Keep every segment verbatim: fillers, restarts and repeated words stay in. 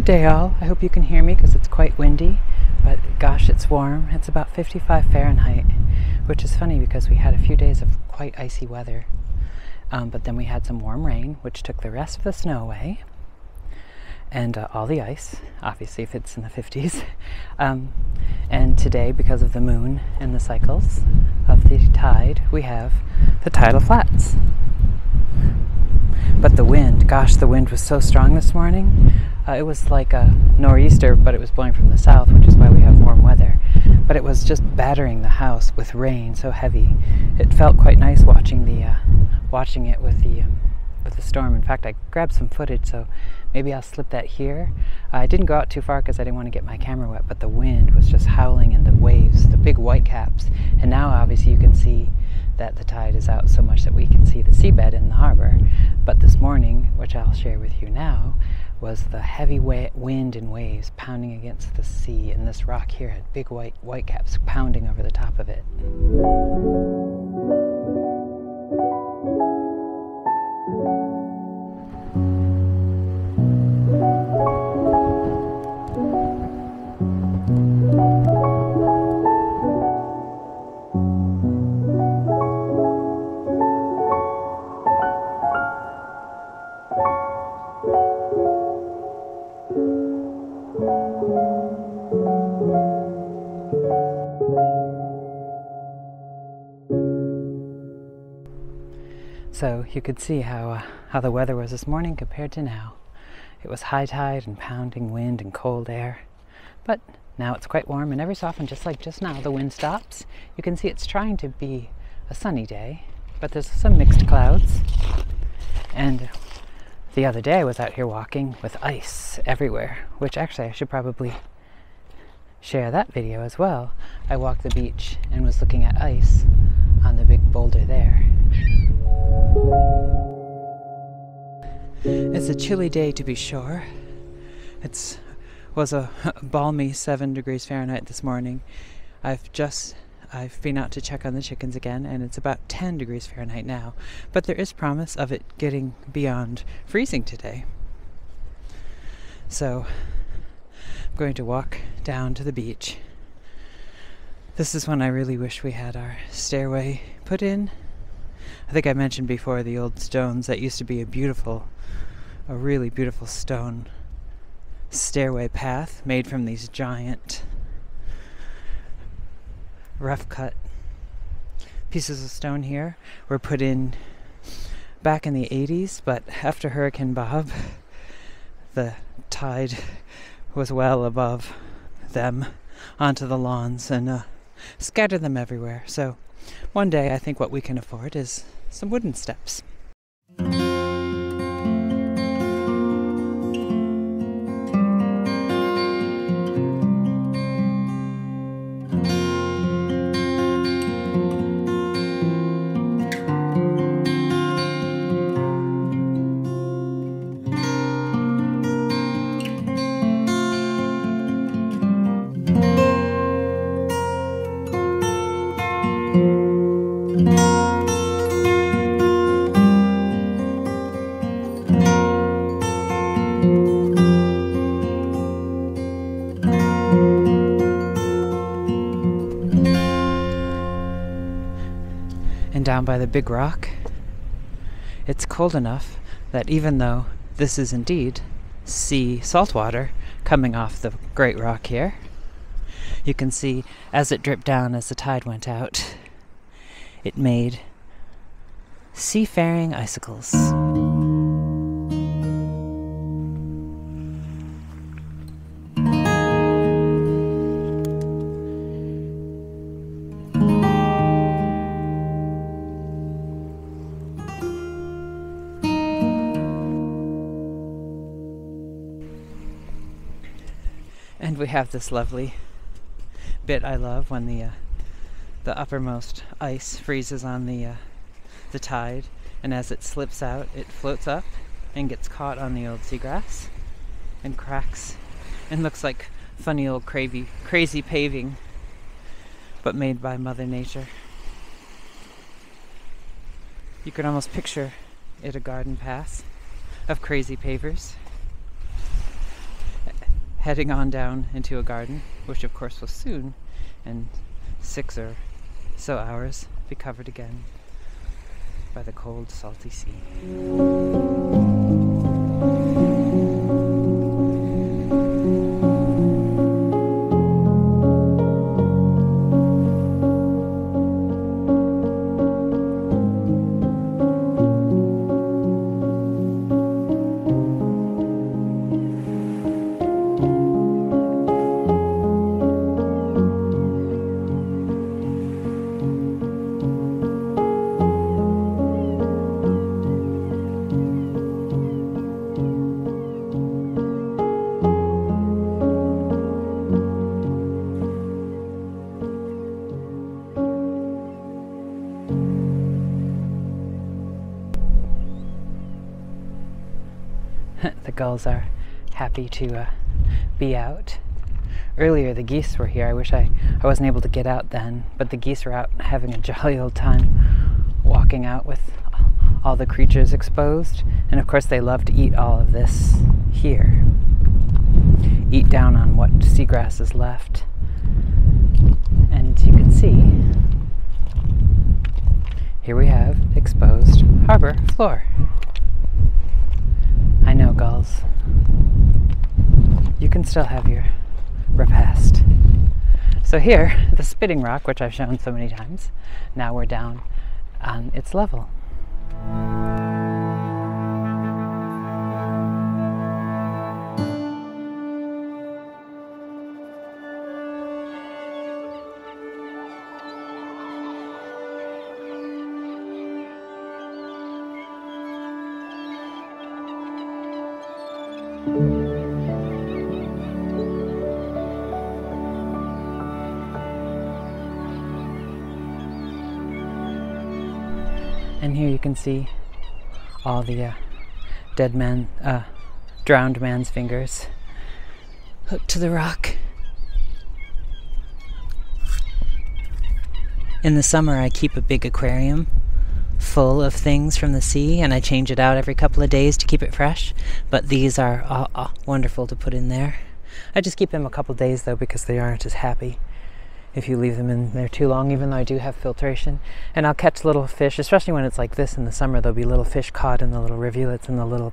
Good day all. I hope you can hear me because it's quite windy, but gosh it's warm. It's about fifty-five Fahrenheit, which is funny because we had a few days of quite icy weather, um, but then we had some warm rain which took the rest of the snow away and uh, all the ice, obviously if it's in the fifties. Um, and today, because of the moon and the cycles of the tide, we have the tidal flats. But the wind, gosh, the wind was so strong this morning. Uh, it was like a nor'easter, but it was blowing from the south, which is why we have warm weather. But it was just battering the house with rain so heavy. It felt quite nice watching the, uh, watching it with the, um, with the storm. In fact, I grabbed some footage, so maybe I'll slip that here. Uh, I didn't go out too far because I didn't want to get my camera wet, but the wind was just howling and the waves, the big white caps. And now, obviously, you can see that the tide is out so much that we can see the seabed in the harbor. But this morning, which I'll share with you now, was the heavy wind and waves pounding against the sea, and this rock here had big white whitecaps pounding over the top of it. So you could see how, uh, how the weather was this morning compared to now. It was high tide and pounding wind and cold air, but now it's quite warm, and every so often, just like just now, the wind stops. You can see it's trying to be a sunny day, but there's some mixed clouds. And the other day I was out here walking with ice everywhere, which actually I should probably share that video as well. I walked the beach and was looking at ice on the big boulder there. It's a chilly day to be sure. It was a balmy seven degrees Fahrenheit this morning. I've just I've been out to check on the chickens again, and it's about ten degrees Fahrenheit now, but there is promise of it getting beyond freezing today. So I'm going to walk down to the beach. This is when I really wish we had our stairway put in. I think I mentioned before the old stones that used to be a beautiful, a really beautiful stone stairway path made from these giant rough cut pieces of stone here were put in back in the eighties, but after Hurricane Bob, the tide was well above them onto the lawns and uh, scattered them everywhere. So one day I think what we can afford is some wooden steps. Down by the big rock, it's cold enough that even though this is indeed sea salt water coming off the great rock here, you can see as it dripped down as the tide went out, it made seafaring icicles. And we have this lovely bit I love when the uh, the uppermost ice freezes on the uh, the tide, and as it slips out, it floats up and gets caught on the old seagrass and cracks and looks like funny old crazy crazy paving, but made by Mother Nature. You could almost picture it a garden path of crazy pavers. heading on down into a garden, which of course will soon, in six or so hours, be covered again by the cold, salty sea. The gulls are happy to uh, be out. Earlier the geese were here. I wish I, I wasn't able to get out then, but the geese were out having a jolly old time walking out with all the creatures exposed. And of course they love to eat all of this here. Eat down on what seagrass is left. And you can see, here we have exposed harbor floor. I know, gulls, you can still have your repast. So here, the spitting rock, which I've shown so many times, now we're down on its level. And here you can see all the uh, dead man, uh, drowned man's fingers hooked to the rock. In the summer I keep a big aquarium full of things from the sea, and I change it out every couple of days to keep it fresh, but these are uh, uh, wonderful to put in there. I just keep them a couple days though, because they aren't as happy if you leave them in there too long, even though I do have filtration. And I'll catch little fish, especially when it's like this in the summer. There'll be little fish caught in the little rivulets and the little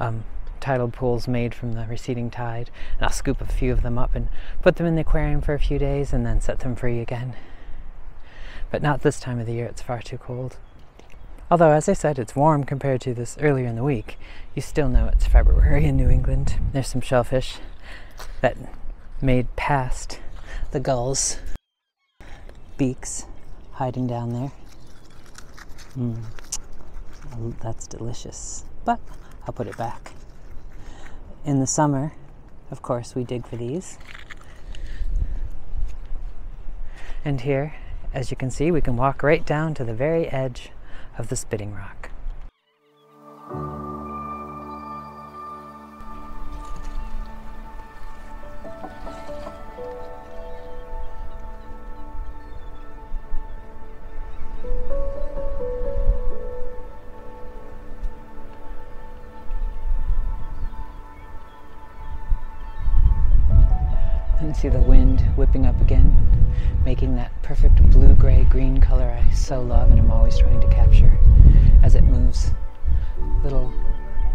um, tidal pools made from the receding tide, and I'll scoop a few of them up and put them in the aquarium for a few days and then set them free again. But not this time of the year, it's far too cold. Although, as I said, it's warm compared to this earlier in the week. You still know it's February in New England. There's some shellfish that made past the gulls' beaks, hiding down there. Mm. Oh, that's delicious, but I'll put it back. In the summer, of course, we dig for these. And here, as you can see, we can walk right down to the very edge of the spitting rock. And see the wind whipping up again, making that perfect blue-gray-green color I so love and I'm always trying to capture as it moves little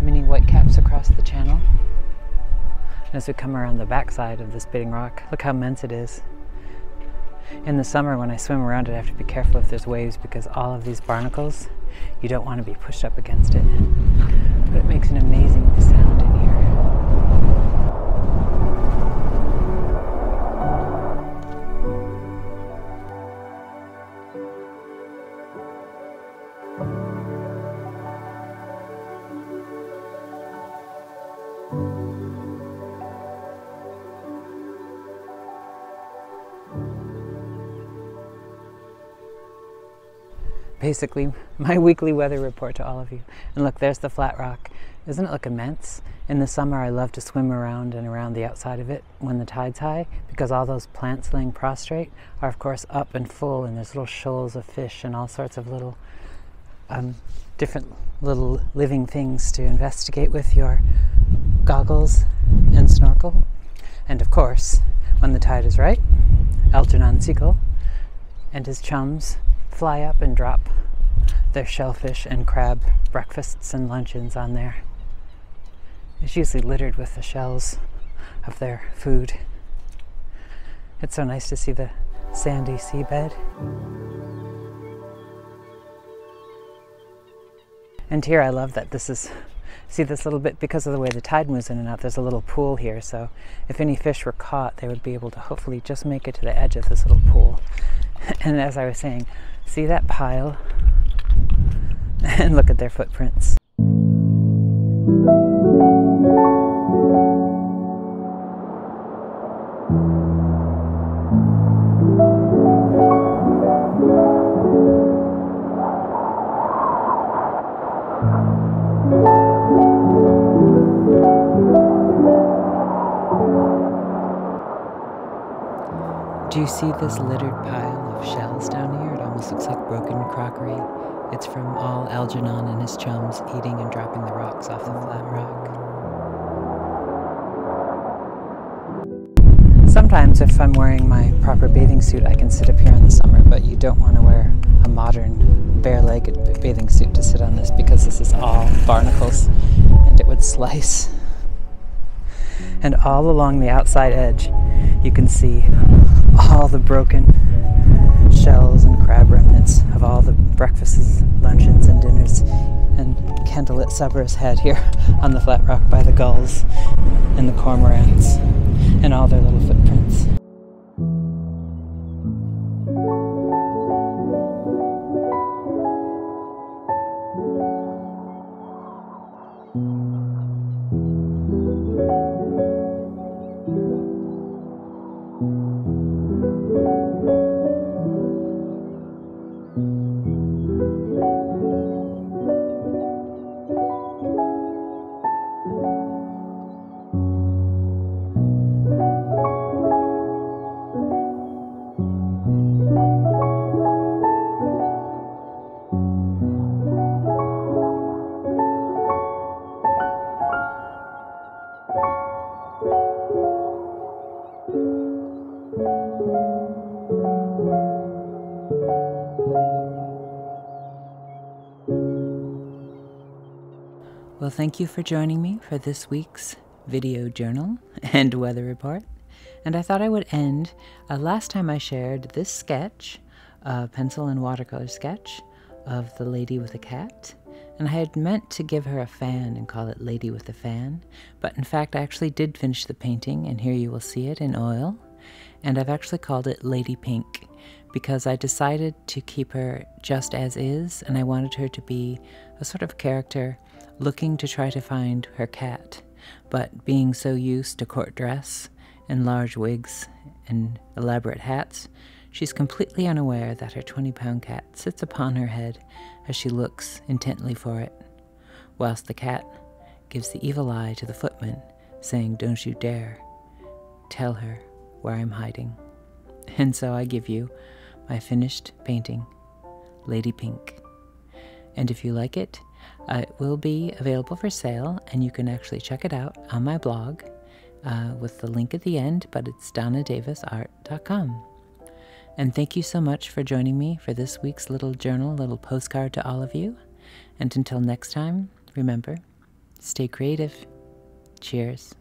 mini whitecaps across the channel. And as we come around the backside of the spitting rock, look how immense it is. In the summer when I swim around it, I have to be careful if there's waves, because all of these barnacles, you don't want to be pushed up against it. But it makes an amazing sound in here. Basically my weekly weather report to all of you. And look, there's the flat rock. Doesn't it look immense? In the summer I love to swim around and around the outside of it when the tide's high, because all those plants laying prostrate are of course up and full, and there's little shoals of fish and all sorts of little um, different little living things to investigate with your goggles and snorkel. And of course, when the tide is right, Alternon Siegel and his chums fly up and drop their shellfish and crab breakfasts and luncheons on there. It's usually littered with the shells of their food. It's so nice to see the sandy seabed. And here I love that this is, see this little bit, because of the way the tide moves in and out, there's a little pool here, so if any fish were caught, they would be able to hopefully just make it to the edge of this little pool. And as I was saying, see that pile? And look at their footprints. Do you see this littered pile of shells down here? It almost looks like broken crockery. It's from all Algernon and his chums eating and dropping the rocks off the flat rock. Sometimes if I'm wearing my proper bathing suit, I can sit up here in the summer, but you don't want to wear a modern bare-legged bathing suit to sit on this, because this is all barnacles and it would slice. And all along the outside edge, you can see all the broken shells and crab remnants of all the breakfasts, luncheons, and dinners and candlelit suppers had here on the flat rock by the gulls and the cormorants and all their little footprints. Well, thank you for joining me for this week's video journal and weather report. And I thought I would end, uh, last time I shared this sketch, a pencil and watercolor sketch of the lady with a cat. And I had meant to give her a fan and call it Lady with a Fan, but in fact I actually did finish the painting, and here you will see it in oil. And I've actually called it Lady Pink, because I decided to keep her just as is, and I wanted her to be a sort of character looking to try to find her cat, but being so used to court dress and large wigs and elaborate hats, she's completely unaware that her twenty pound cat sits upon her head as she looks intently for it, whilst the cat gives the evil eye to the footman, saying, "Don't you dare tell her where I'm hiding." And so I give you my finished painting, Lady Pink. And if you like it, uh, it will be available for sale, and you can actually check it out on my blog uh, with the link at the end, but it's donna davis art dot com. And thank you so much for joining me for this week's little journal, little postcard to all of you. And until next time, remember, stay creative. Cheers.